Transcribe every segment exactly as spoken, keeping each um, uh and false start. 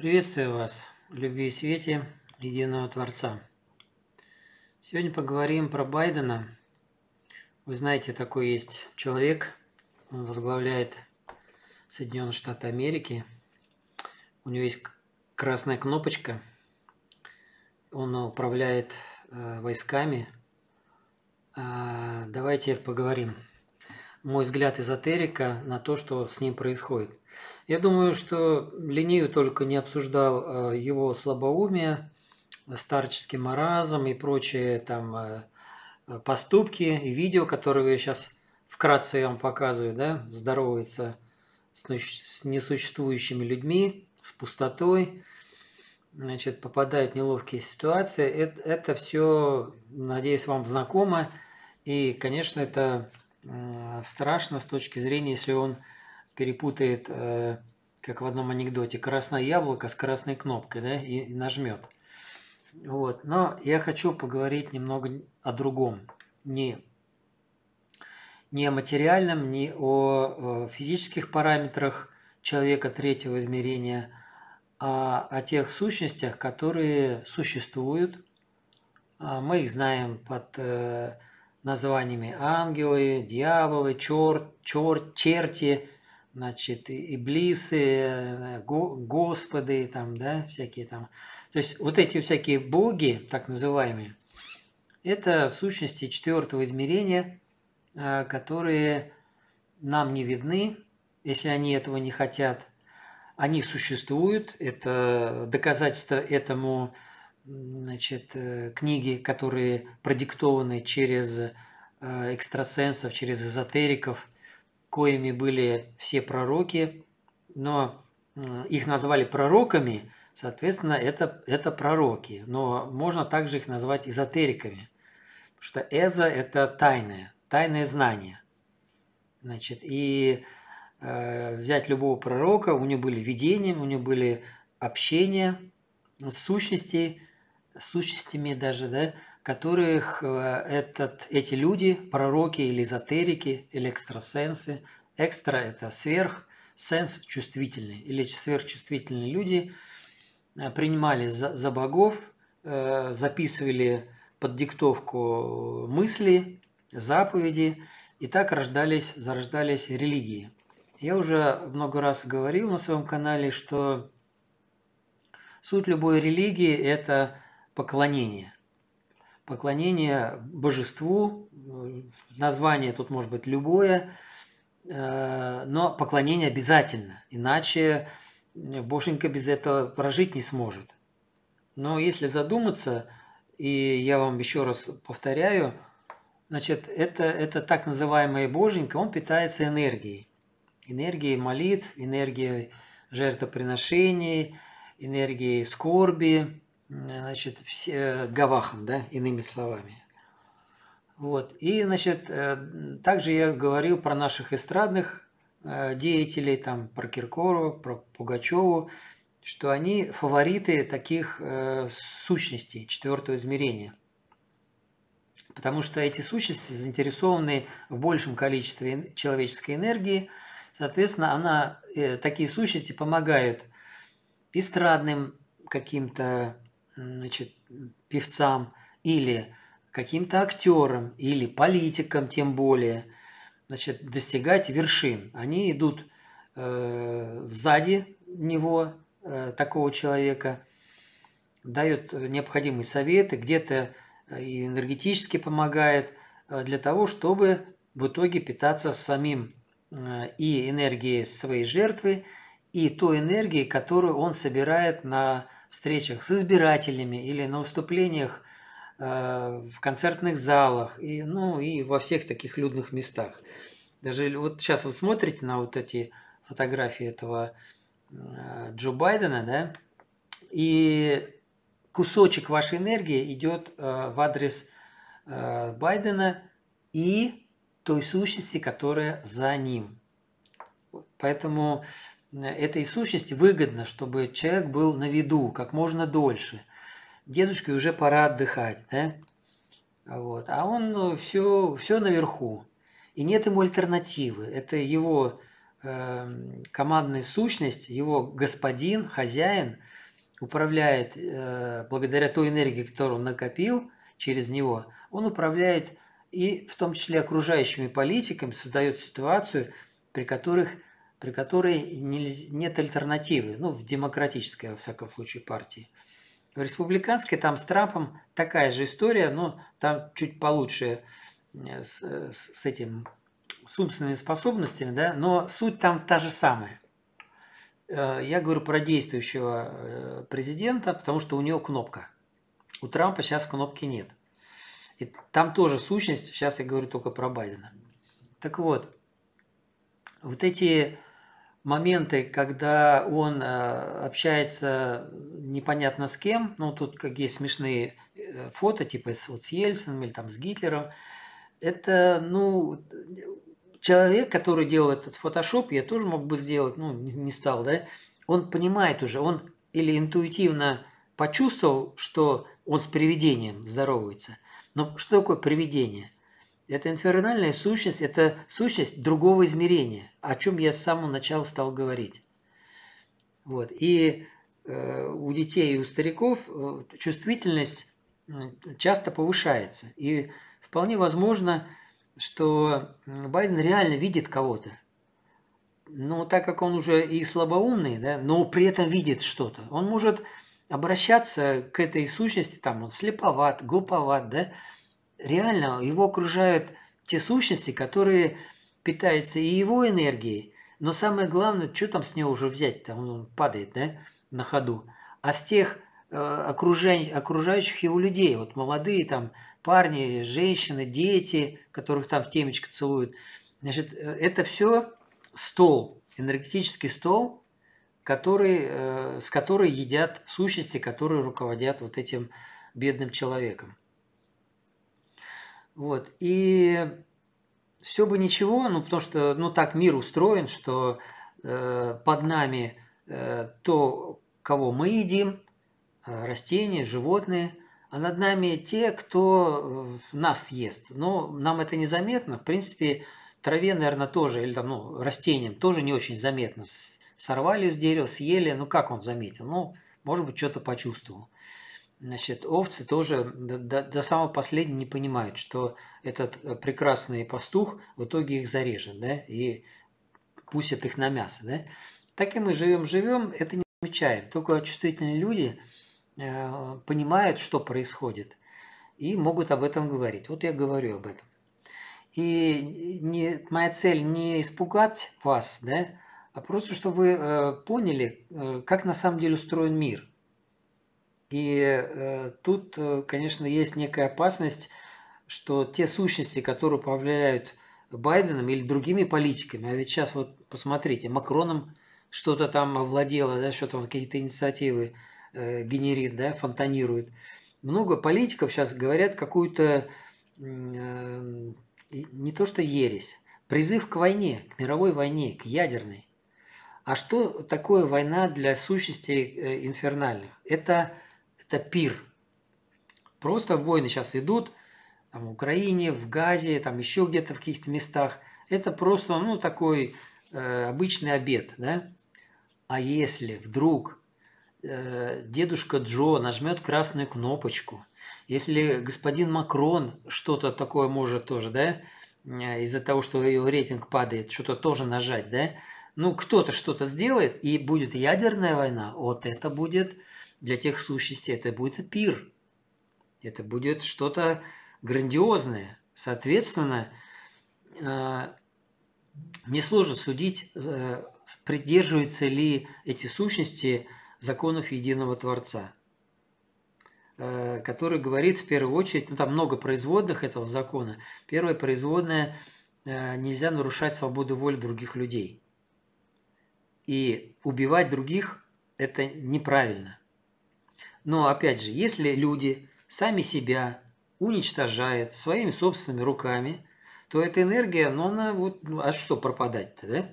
Приветствую вас, любви и свете единого Творца. Сегодня поговорим про Байдена. Вы знаете, такой есть человек, он возглавляет Соединенные Штаты Америки. У него есть красная кнопочка, он управляет э, войсками. Э, давайте поговорим. Мой взгляд эзотерика на то, что с ним происходит. Я думаю, что ленивый только не обсуждал его слабоумие, старческий маразм и прочие там поступки и видео, которые я сейчас вкратце я вам показываю, да, здоровается с несуществующими людьми, с пустотой, значит, попадают в неловкие ситуации. Это, это все, надеюсь, вам знакомо. И, конечно, это страшно с точки зрения, если он перепутает, как в одном анекдоте, красное яблоко с красной кнопкой, да, и нажмет. Вот. Но я хочу поговорить немного о другом. Не, не о материальном, не о физических параметрах человека третьего измерения, а о тех сущностях, которые существуют. Мы их знаем под названиями ангелы, дьяволы, черт, черт, черти, значит, иблисы, го, господы, там, да, всякие там. То есть вот эти всякие боги, так называемые, это сущности четвертого измерения, которые нам не видны, если они этого не хотят. Они существуют, это доказательство этому, значит, книги, которые продиктованы через экстрасенсов, через эзотериков, коими были все пророки, но их назвали пророками, соответственно, это, это пророки, но можно также их назвать эзотериками, потому что эзо – это тайное, тайное знание. Значит, и э, взять любого пророка, у него были видения, у него были общения с сущностями, сущностями даже, да, которых этот, эти люди, пророки или эзотерики, или экстрасенсы, экстра – это сверх, сенс – чувствительные, или сверхчувствительные люди принимали за, за богов, записывали под диктовку мысли, заповеди, и так рождались, зарождались религии. Я уже много раз говорил на своем канале, что суть любой религии – это поклонение. Поклонение божеству, название тут может быть любое, но поклонение обязательно, иначе боженька без этого прожить не сможет. Но если задуматься, и я вам еще раз повторяю, значит, это, это так называемая боженька, он питается энергией. Энергией молитв, энергией жертвоприношений, энергией скорби, значит, все, гавахом, да, иными словами. Вот. И, значит, также я говорил про наших эстрадных деятелей, там, про Киркорова, про Пугачеву, что они фавориты таких сущностей четвертого измерения. Потому что эти сущности заинтересованы в большем количестве человеческой энергии. Соответственно, она, такие сущности помогают эстрадным каким-то, значит, певцам или каким-то актерам, или политикам тем более, значит, достигать вершин. Они идут э, сзади него, э, такого человека, дают необходимые советы, где-то энергетически помогает для того, чтобы в итоге питаться самим э, и энергией своей жертвы, и той энергией, которую он собирает на встречах с избирателями или на выступлениях э, в концертных залах, и, ну и во всех таких людных местах. Даже вот сейчас вы смотрите на вот эти фотографии этого э, Джо Байдена, да, и кусочек вашей энергии идет э, в адрес э, Байдена и той сущности, которая за ним. Поэтому этой сущности выгодно, чтобы человек был на виду как можно дольше. Дедушке уже пора отдыхать, да? Вот. А он все, все наверху. И нет ему альтернативы. Это его командная сущность, его господин, хозяин, управляет, благодаря той энергии, которую он накопил через него, он управляет и в том числе окружающими политиками, создает ситуацию, при, которых, при которой нет альтернативы, ну, в демократической, во всяком случае, партии. В республиканской там с Трампом такая же история, но там чуть получше с, с этим, с умственными способностями, да, но суть там та же самая. Я говорю про действующего президента, потому что у него кнопка. У Трампа сейчас кнопки нет. И там тоже сущность, сейчас я говорю только про Байдена. Так вот, вот эти моменты, когда он общается непонятно с кем, ну тут как есть смешные фото, типа вот с Ельцином или там с Гитлером, это, ну, человек, который делал этот фотошоп, я тоже мог бы сделать, ну, не стал, да, он понимает уже, он или интуитивно почувствовал, что он с привидением здоровается. Но что такое привидение? Это инфернальная сущность, это сущность другого измерения, о чем я с самого начала стал говорить. Вот. И э, у детей и у стариков э, чувствительность часто повышается. И вполне возможно, что Байден реально видит кого-то. Но так как он уже и слабоумный, да, но при этом видит что-то, он может обращаться к этой сущности, там он слеповат, глуповат, да, реально его окружают те сущности, которые питаются и его энергией, но самое главное, что там с него уже взять-то, он падает, да, на ходу, а с тех э, окружающих, окружающих его людей, вот молодые там парни, женщины, дети, которых там в темечко целуют, значит, это все стол, энергетический стол, Который, э, с которой едят сущности, которые руководят вот этим бедным человеком. Вот. И все бы ничего, ну, потому что ну, так мир устроен, что э, под нами э, то, кого мы едим, э, растения, животные, а над нами те, кто э, нас ест. Но нам это незаметно. В принципе, траве, наверное, тоже, или там, ну, растениям тоже не очень заметно. Сорвали с дерева, съели, ну как он заметил? Ну, может быть, что-то почувствовал. Значит, овцы тоже до, до, до самого последнего не понимают, что этот прекрасный пастух в итоге их зарежет, да, и пустят их на мясо, да. Так и мы живем-живем, это не замечаем. Только чувствительные люди э, понимают, что происходит, и могут об этом говорить. Вот я говорю об этом. И не, моя цель не испугать вас, да, а просто, чтобы вы э, поняли, э, как на самом деле устроен мир. И э, тут, э, конечно, есть некая опасность, что те сущности, которые управляют Байденом или другими политиками, а ведь сейчас вот посмотрите, Макроном что-то там овладело, да, что-то он какие-то инициативы э, генерит, да, фонтанирует. Много политиков сейчас говорят какую-то, э, не то что ересь, призыв к войне, к мировой войне, к ядерной. А что такое война для сущностей инфернальных? Это, это пир. Просто войны сейчас идут там, в Украине, в Газе, там еще где-то в каких-то местах. Это просто ну, такой э, обычный обед. Да? А если вдруг э, дедушка Джо нажмет красную кнопочку, если господин Макрон что-то такое может тоже, да, из-за того, что ее рейтинг падает, что-то тоже нажать, да, ну, кто-то что-то сделает, и будет ядерная война, вот это будет для тех сущностей, это будет пир. Это будет что-то грандиозное. Соответственно, мне сложно судить, придерживаются ли эти сущности законов единого Творца, который говорит в первую очередь, ну, там много производных этого закона. Первое производное, нельзя нарушать свободу воли других людей. И убивать других – это неправильно. Но, опять же, если люди сами себя уничтожают своими собственными руками, то эта энергия, ну она вот… А что пропадать-то, да?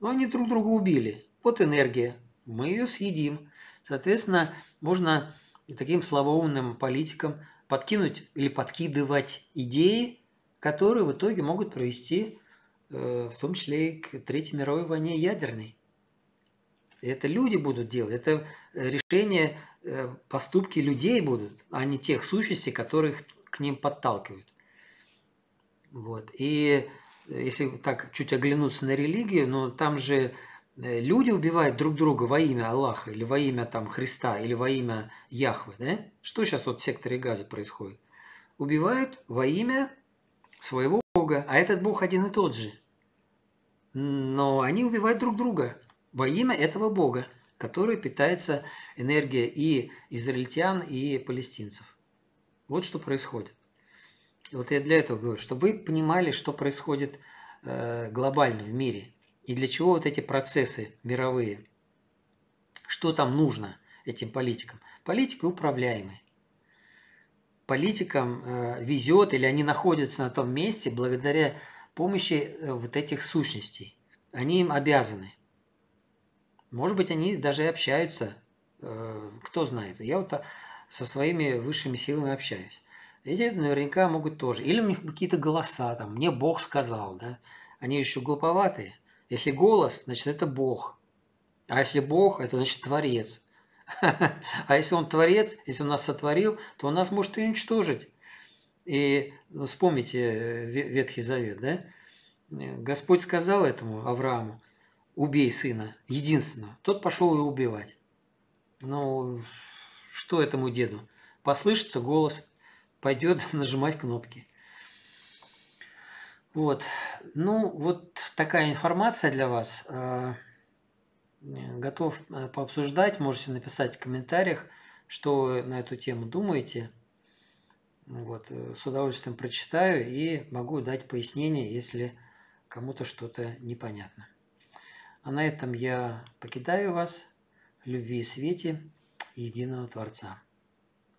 Ну, они друг друга убили. Вот энергия. Мы ее съедим. Соответственно, можно таким слабоумным политикам подкинуть или подкидывать идеи, которые в итоге могут привести в том числе и к Третьей мировой войне ядерной. Это люди будут делать, это решения, поступки людей будут, а не тех сущностей, которых к ним подталкивают. Вот. И если так чуть оглянуться на религию, но там же люди убивают друг друга во имя Аллаха, или во имя там, Христа, или во имя Яхвы. Да? Что сейчас вот в секторе Газа происходит? Убивают во имя своего Бога, а этот Бог один и тот же. Но они убивают друг друга во имя этого Бога, который питается энергией и израильтян, и палестинцев. Вот что происходит. Вот я для этого говорю, чтобы вы понимали, что происходит глобально в мире. И для чего вот эти процессы мировые. Что там нужно этим политикам? Политики управляемы. Политикам везет, или они находятся на том месте благодаря помощи вот этих сущностей. Они им обязаны. Может быть, они даже и общаются, кто знает. Я вот со своими высшими силами общаюсь. Эти наверняка могут тоже. Или у них какие-то голоса, там, мне Бог сказал, да. Они еще глуповатые. Если голос, значит, это Бог. А если Бог, это значит Творец. А если он Творец, если он нас сотворил, то он нас может и уничтожить. И ну, вспомните Ветхий Завет, да? Господь сказал этому Аврааму: убей сына, единственного. Тот пошел его убивать. Ну, что этому деду? Послышится голос, пойдет нажимать кнопки. Вот. Ну, вот такая информация для вас. Готов пообсуждать. Можете написать в комментариях, что вы на эту тему думаете. Вот. С удовольствием прочитаю и могу дать пояснение, если кому-то что-то непонятно. А на этом я покидаю вас. Любви и свете единого Творца.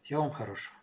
Всего вам хорошего.